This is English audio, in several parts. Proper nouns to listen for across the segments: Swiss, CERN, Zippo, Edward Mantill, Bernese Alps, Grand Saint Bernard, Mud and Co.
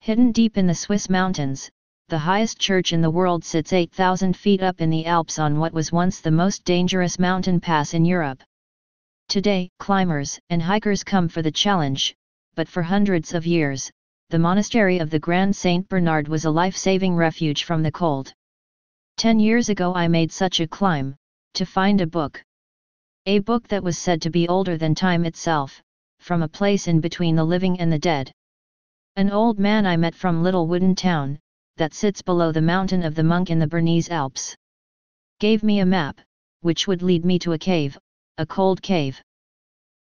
Hidden deep in the Swiss mountains, the highest church in the world sits 8,000 feet up in the Alps on what was once the most dangerous mountain pass in Europe. Today, climbers and hikers come for the challenge, but for hundreds of years, the monastery of the Grand Saint Bernard was a life-saving refuge from the cold. 10 years ago I made such a climb, to find a book that was said to be older than time itself, from a place in between the living and the dead. An old man I met from little wooden town, that sits below the mountain of the monk in the Bernese Alps, gave me a map, which would lead me to a cave, a cold cave.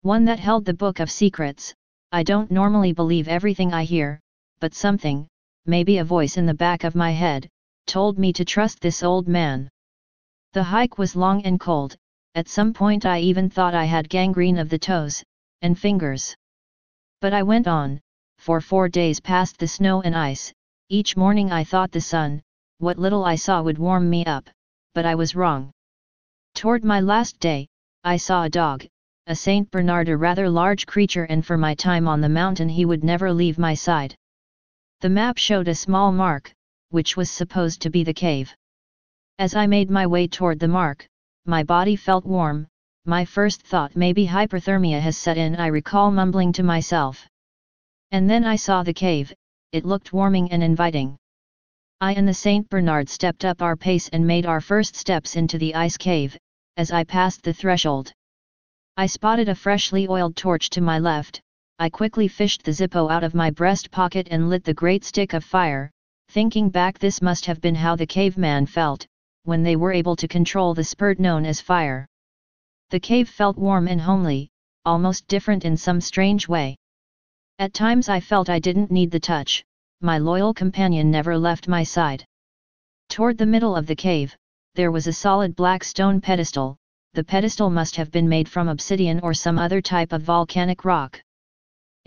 One that held the book of secrets. I don't normally believe everything I hear, but something, maybe a voice in the back of my head, told me to trust this old man. The hike was long and cold, at some point I even thought I had gangrene of the toes and fingers. But I went on. For 4 days past the snow and ice, each morning I thought the sun, what little I saw would warm me up, but I was wrong. Toward my last day, I saw a dog, a Saint Bernard, a rather large creature, and for my time on the mountain he would never leave my side. The map showed a small mark, which was supposed to be the cave. As I made my way toward the mark, my body felt warm, my first thought maybe hyperthermia has set in, I recall mumbling to myself. And then I saw the cave, it looked warming and inviting. I and the Saint Bernard stepped up our pace and made our first steps into the ice cave. As I passed the threshold, I spotted a freshly oiled torch to my left. I quickly fished the Zippo out of my breast pocket and lit the great stick of fire, thinking back this must have been how the caveman felt, when they were able to control the spirit known as fire. The cave felt warm and homely, almost different in some strange way. At times I felt I didn't need the touch, my loyal companion never left my side. Toward the middle of the cave, there was a solid black stone pedestal. The pedestal must have been made from obsidian or some other type of volcanic rock.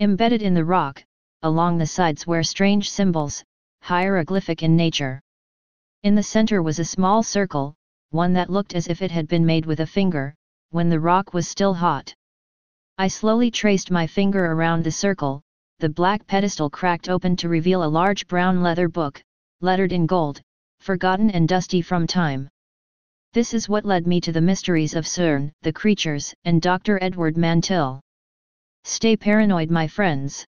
Embedded in the rock, along the sides were strange symbols, hieroglyphic in nature. In the center was a small circle, one that looked as if it had been made with a finger, when the rock was still hot. I slowly traced my finger around the circle. The black pedestal cracked open to reveal a large brown leather book, lettered in gold, forgotten and dusty from time. This is what led me to the mysteries of CERN, the creatures, and Dr. Edward Mantill. Stay paranoid, my friends.